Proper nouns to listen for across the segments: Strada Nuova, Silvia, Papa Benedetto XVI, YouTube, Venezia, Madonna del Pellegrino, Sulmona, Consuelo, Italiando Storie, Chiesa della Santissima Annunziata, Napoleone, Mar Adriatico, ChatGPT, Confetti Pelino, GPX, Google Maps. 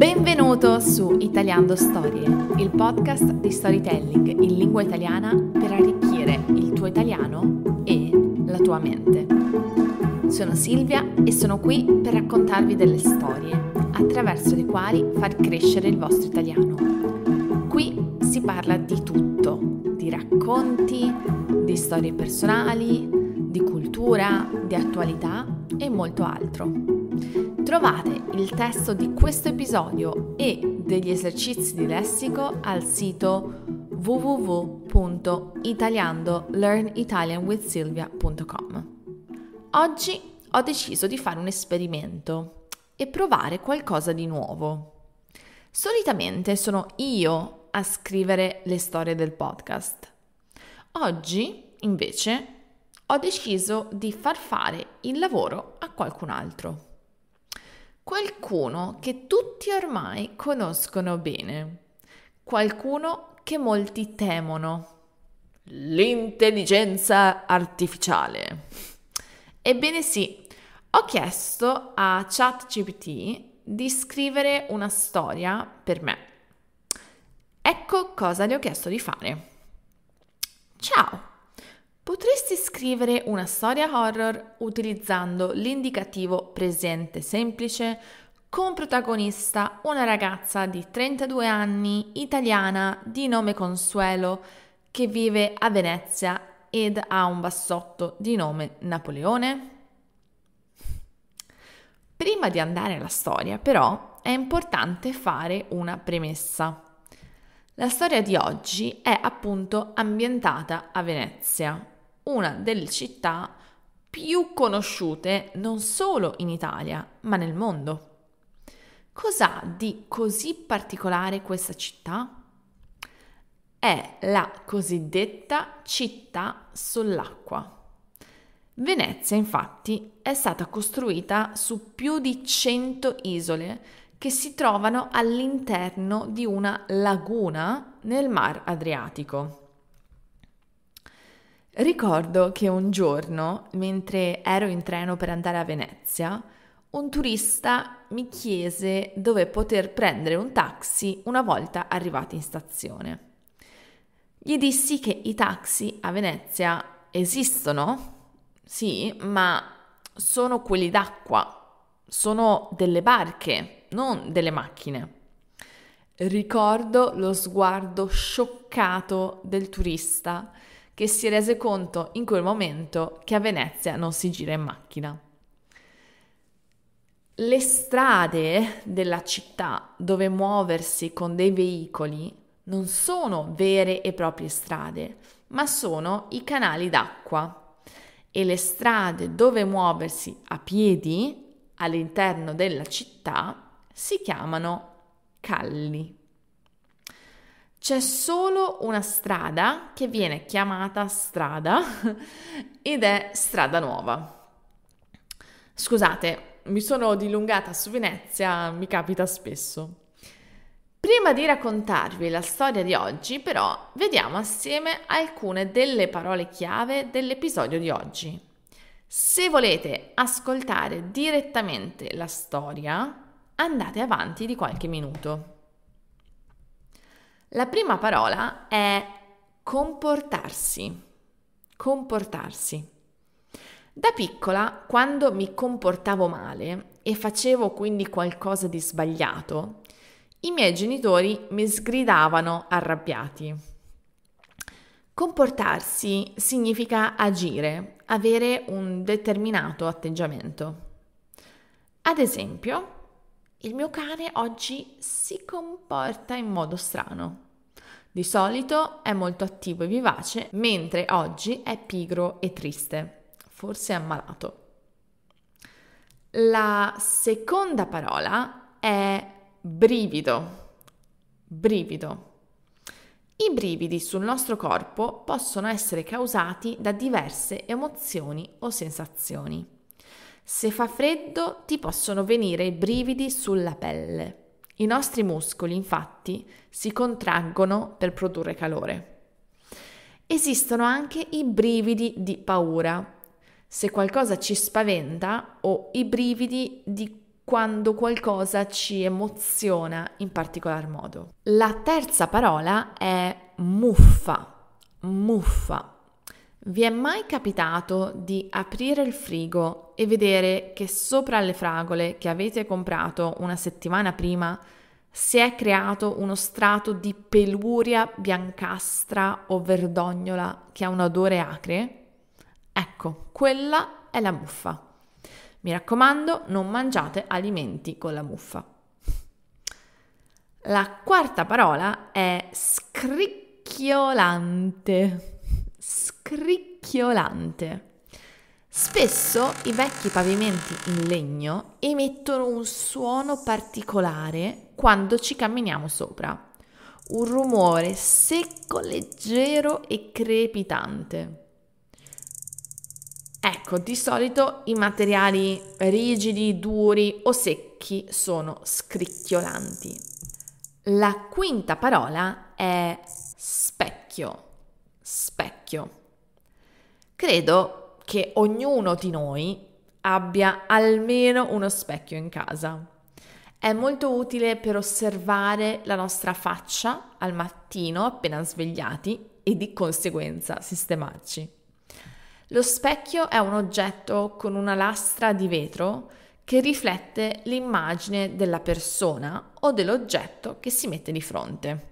Benvenuto su Italiando Storie, il podcast di storytelling in lingua italiana per arricchire il tuo italiano e la tua mente. Sono Silvia e sono qui per raccontarvi delle storie attraverso le quali far crescere il vostro italiano. Qui si parla di tutto, di racconti, di storie personali, di cultura, di attualità e molto altro. Trovate il testo di questo episodio e degli esercizi di lessico al sito www.italiandolearnitalianwithsilvia.com. Oggi ho deciso di fare un esperimento e provare qualcosa di nuovo. Solitamente sono io a scrivere le storie del podcast. Oggi, invece, ho deciso di far fare il lavoro a qualcun altro. Qualcuno che tutti ormai conoscono bene, qualcuno che molti temono, l'intelligenza artificiale. Ebbene sì, ho chiesto a ChatGPT di scrivere una storia per me. Ecco cosa le ho chiesto di fare. Ciao, potresti scrivere una storia horror utilizzando l'indicativo presente semplice con protagonista una ragazza di 32 anni, italiana, di nome Consuelo, che vive a Venezia ed ha un bassotto di nome Napoleone? Prima di andare alla storia, però, è importante fare una premessa. La storia di oggi è appunto ambientata a Venezia, una delle città più conosciute non solo in Italia, ma nel mondo. Cos'ha di così particolare questa città? È la cosiddetta città sull'acqua. Venezia, infatti, è stata costruita su più di 100 isole che si trovano all'interno di una laguna nel Mar Adriatico. Ricordo che un giorno, mentre ero in treno per andare a Venezia, un turista mi chiese dove poter prendere un taxi una volta arrivati in stazione. Gli dissi che i taxi a Venezia esistono, sì, ma sono quelli d'acqua, sono delle barche, non delle macchine. Ricordo lo sguardo scioccato del turista che si rese conto in quel momento che a Venezia non si gira in macchina. Le strade della città dove muoversi con dei veicoli non sono vere e proprie strade, ma sono i canali d'acqua, e le strade dove muoversi a piedi all'interno della città si chiamano calli. C'è solo una strada che viene chiamata strada ed è Strada Nuova. Scusate, mi sono dilungata su Venezia, mi capita spesso. Prima di raccontarvi la storia di oggi, però, vediamo assieme alcune delle parole chiave dell'episodio di oggi. Se volete ascoltare direttamente la storia, andate avanti di qualche minuto. La prima parola è comportarsi. Comportarsi. Da piccola, quando mi comportavo male e facevo quindi qualcosa di sbagliato, i miei genitori mi sgridavano arrabbiati. Comportarsi significa agire, avere un determinato atteggiamento. Ad esempio, il mio cane oggi si comporta in modo strano. Di solito è molto attivo e vivace, mentre oggi è pigro e triste. Forse è ammalato. La seconda parola è brivido. Brivido. I brividi sul nostro corpo possono essere causati da diverse emozioni o sensazioni. Se fa freddo ti possono venire i brividi sulla pelle. I nostri muscoli, infatti, si contraggono per produrre calore. Esistono anche i brividi di paura. Se qualcosa ci spaventa, o i brividi di quando qualcosa ci emoziona in particolar modo. La terza parola è muffa. Muffa. Vi è mai capitato di aprire il frigo e vedere che sopra le fragole che avete comprato una settimana prima si è creato uno strato di peluria biancastra o verdognola che ha un odore acre? Ecco, quella è la muffa. Mi raccomando, non mangiate alimenti con la muffa. La quarta parola è scricchiolante. Scricchiolante. Spesso i vecchi pavimenti in legno emettono un suono particolare quando ci camminiamo sopra. Un rumore secco, leggero e crepitante. Ecco, di solito i materiali rigidi, duri o secchi sono scricchiolanti. La quinta parola è specchio. Specchio. Credo che ognuno di noi abbia almeno uno specchio in casa. È molto utile per osservare la nostra faccia al mattino appena svegliati e di conseguenza sistemarci. Lo specchio è un oggetto con una lastra di vetro che riflette l'immagine della persona o dell'oggetto che si mette di fronte.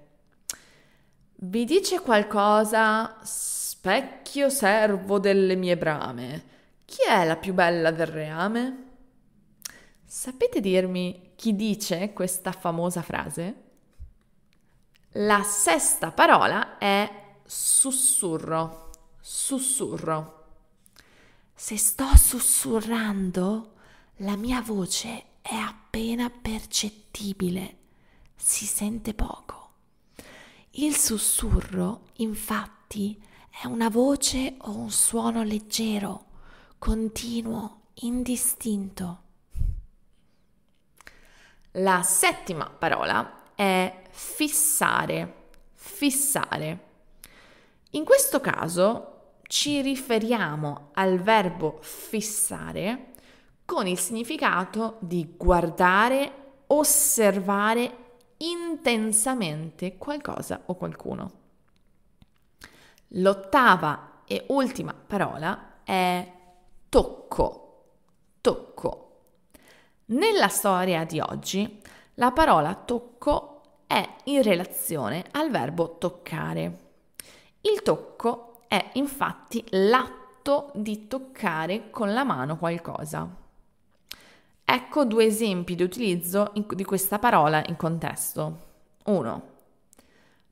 Vi dice qualcosa, specchio servo delle mie brame? Chi è la più bella del reame? Sapete dirmi chi dice questa famosa frase? La sesta parola è sussurro. Sussurro. Se sto sussurrando, la mia voce è appena percettibile, si sente poco. Il sussurro, infatti, è una voce o un suono leggero, continuo, indistinto. La settima parola è fissare. Fissare. In questo caso ci riferiamo al verbo fissare con il significato di guardare, osservare intensamente qualcosa o qualcuno. L'ottava e ultima parola è tocco. Tocco. Nella storia di oggi la parola tocco è in relazione al verbo toccare. Il tocco è infatti l'atto di toccare con la mano qualcosa. Ecco due esempi di utilizzo di questa parola in contesto. 1.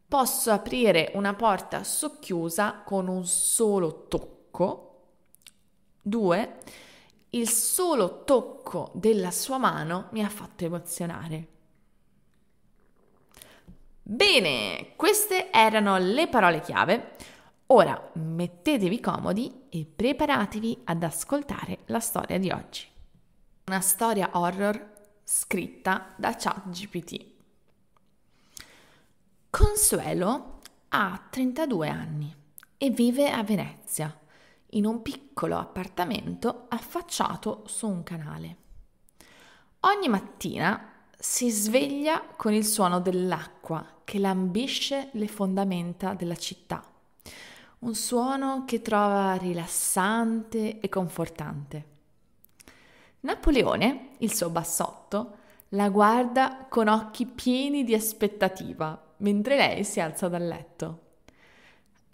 Posso aprire una porta socchiusa con un solo tocco. 2. Il solo tocco della sua mano mi ha fatto emozionare. Bene, queste erano le parole chiave. Ora mettetevi comodi e preparatevi ad ascoltare la storia di oggi. Una storia horror scritta da ChatGPT. Consuelo ha 32 anni e vive a Venezia, in un piccolo appartamento affacciato su un canale. Ogni mattina si sveglia con il suono dell'acqua che lambisce le fondamenta della città. Un suono che trova rilassante e confortante. Napoleone, il suo bassotto, la guarda con occhi pieni di aspettativa, mentre lei si alza dal letto.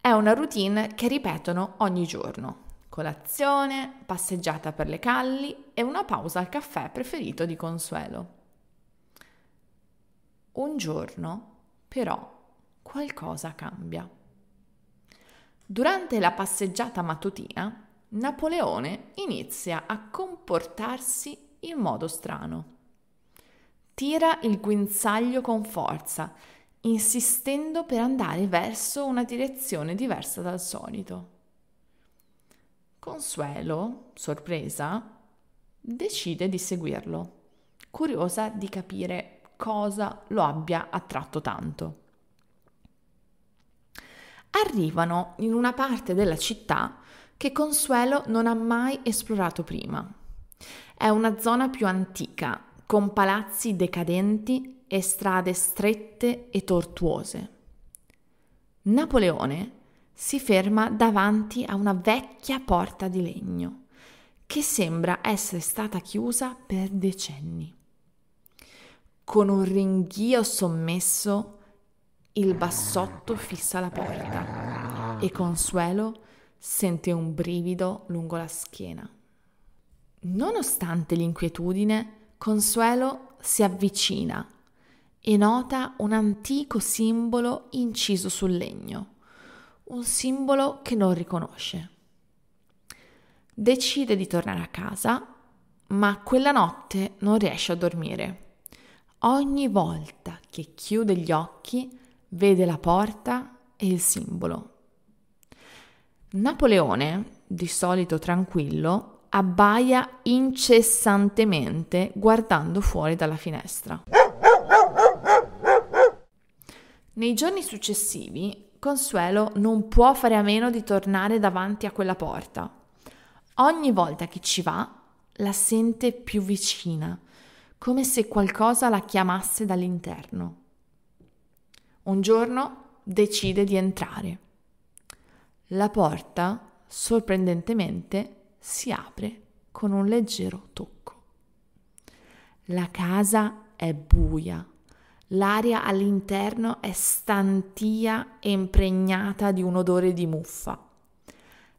È una routine che ripetono ogni giorno. Colazione, passeggiata per le calli e una pausa al caffè preferito di Consuelo. Un giorno, però, qualcosa cambia. Durante la passeggiata mattutina, Napoleone inizia a comportarsi in modo strano. Tira il guinzaglio con forza, insistendo per andare verso una direzione diversa dal solito. Consuelo, sorpresa, decide di seguirlo, curiosa di capire cosa lo abbia attratto tanto. Arrivano in una parte della città che Consuelo non ha mai esplorato prima. È una zona più antica, con palazzi decadenti e strade strette e tortuose. Napoleone si ferma davanti a una vecchia porta di legno, che sembra essere stata chiusa per decenni. Con un ringhio sommesso, il bassotto fissa la porta e Consuelo sente un brivido lungo la schiena. Nonostante l'inquietudine, Consuelo si avvicina e nota un antico simbolo inciso sul legno, un simbolo che non riconosce. Decide di tornare a casa, ma quella notte non riesce a dormire. Ogni volta che chiude gli occhi, vede la porta e il simbolo. Napoleone, di solito tranquillo, abbaia incessantemente guardando fuori dalla finestra. Nei giorni successivi, Consuelo non può fare a meno di tornare davanti a quella porta. Ogni volta che ci va, la sente più vicina, come se qualcosa la chiamasse dall'interno. Un giorno decide di entrare. La porta, sorprendentemente, si apre con un leggero tocco. La casa è buia, l'aria all'interno è stantia e impregnata di un odore di muffa.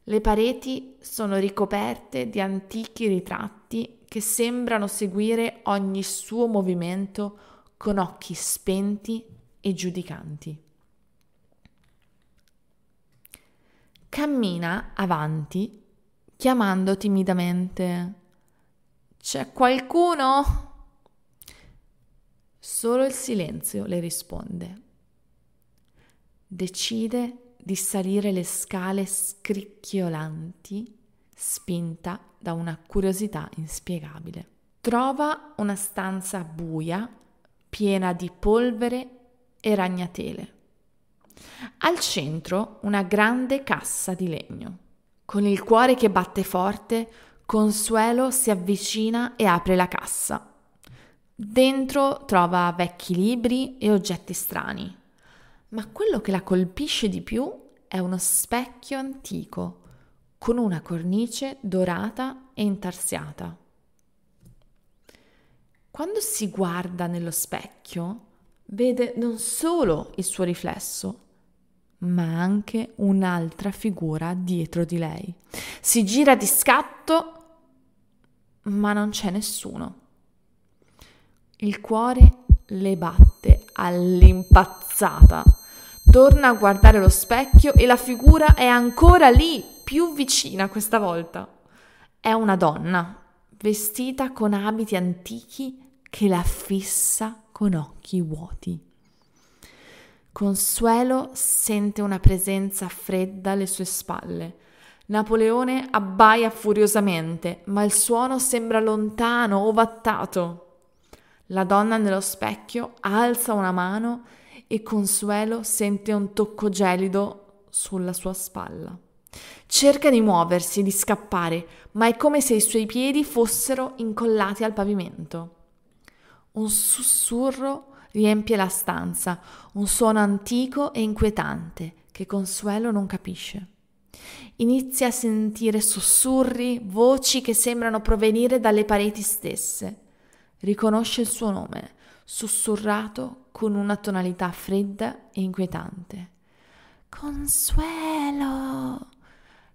Le pareti sono ricoperte di antichi ritratti che sembrano seguire ogni suo movimento con occhi spenti e giudicanti. Cammina avanti chiamando timidamente. C'è qualcuno? Solo il silenzio le risponde. Decide di salire le scale scricchiolanti, spinta da una curiosità inspiegabile. Trova una stanza buia, piena di polvere e ragnatele. Al centro una grande cassa di legno. Con il cuore che batte forte, Consuelo si avvicina e apre la cassa. Dentro trova vecchi libri e oggetti strani, ma quello che la colpisce di più è uno specchio antico con una cornice dorata e intarsiata. Quando si guarda nello specchio, vede non solo il suo riflesso, ma anche un'altra figura dietro di lei. Si gira di scatto, ma non c'è nessuno. Il cuore le batte all'impazzata. Torna a guardare lo specchio e la figura è ancora lì, più vicina questa volta. È una donna, vestita con abiti antichi, che la fissa con occhi vuoti. Consuelo sente una presenza fredda alle sue spalle. Napoleone abbaia furiosamente, ma il suono sembra lontano, ovattato. La donna nello specchio alza una mano e Consuelo sente un tocco gelido sulla sua spalla. Cerca di muoversi e di scappare, ma è come se i suoi piedi fossero incollati al pavimento. Un sussurro riempie la stanza, un suono antico e inquietante che Consuelo non capisce. Inizia a sentire sussurri, voci che sembrano provenire dalle pareti stesse. Riconosce il suo nome, sussurrato con una tonalità fredda e inquietante. Consuelo!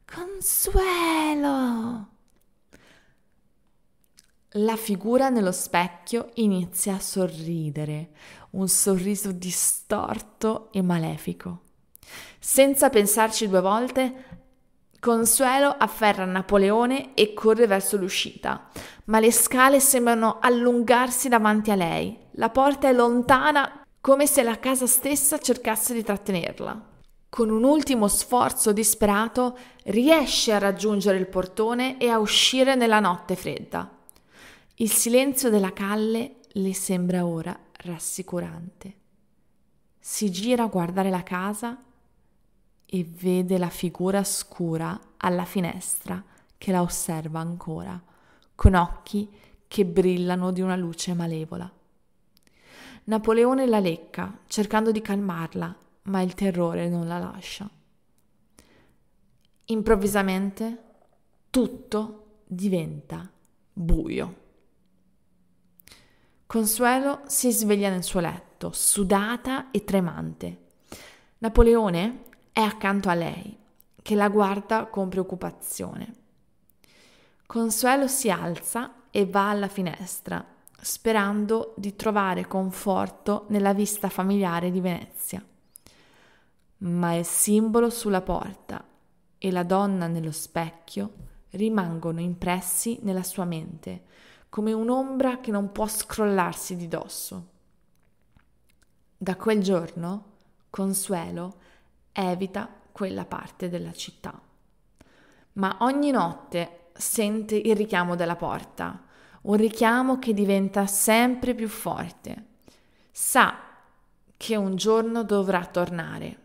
Consuelo! La figura nello specchio inizia a sorridere, un sorriso distorto e malefico. Senza pensarci due volte, Consuelo afferra Napoleone e corre verso l'uscita, ma le scale sembrano allungarsi davanti a lei. La porta è lontana, come se la casa stessa cercasse di trattenerla. Con un ultimo sforzo disperato, riesce a raggiungere il portone e a uscire nella notte fredda. Il silenzio della calle le sembra ora rassicurante. Si gira a guardare la casa e vede la figura scura alla finestra che la osserva ancora, con occhi che brillano di una luce malevola. Napoleone la lecca, cercando di calmarla, ma il terrore non la lascia. Improvvisamente tutto diventa buio. Consuelo si sveglia nel suo letto, sudata e tremante. Napoleone è accanto a lei, che la guarda con preoccupazione. Consuelo si alza e va alla finestra, sperando di trovare conforto nella vista familiare di Venezia. Ma il simbolo sulla porta e la donna nello specchio rimangono impressi nella sua mente, come un'ombra che non può scrollarsi di dosso. Da quel giorno Consuelo evita quella parte della città, ma ogni notte sente il richiamo della porta, un richiamo che diventa sempre più forte. Sa che un giorno dovrà tornare,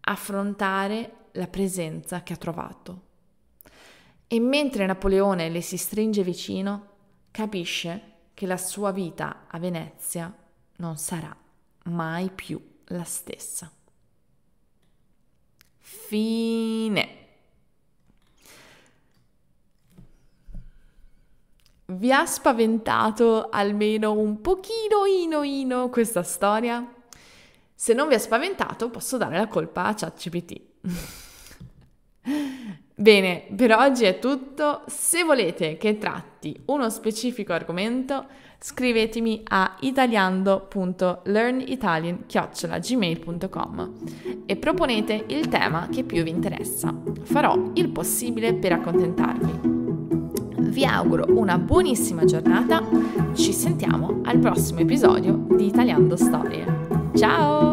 affrontare la presenza che ha trovato. E mentre Napoleone le si stringe vicino, capisce che la sua vita a Venezia non sarà mai più la stessa. Fine. Vi ha spaventato almeno un pochino ino questa storia? Se non vi ha spaventato, posso dare la colpa a ChatGPT. Bene, per oggi è tutto. Se volete che tratti uno specifico argomento, scrivetemi a italiando.learnitalian@gmail.com e proponete il tema che più vi interessa. Farò il possibile per accontentarvi. Vi auguro una buonissima giornata. Ci sentiamo al prossimo episodio di Italiando Storie. Ciao!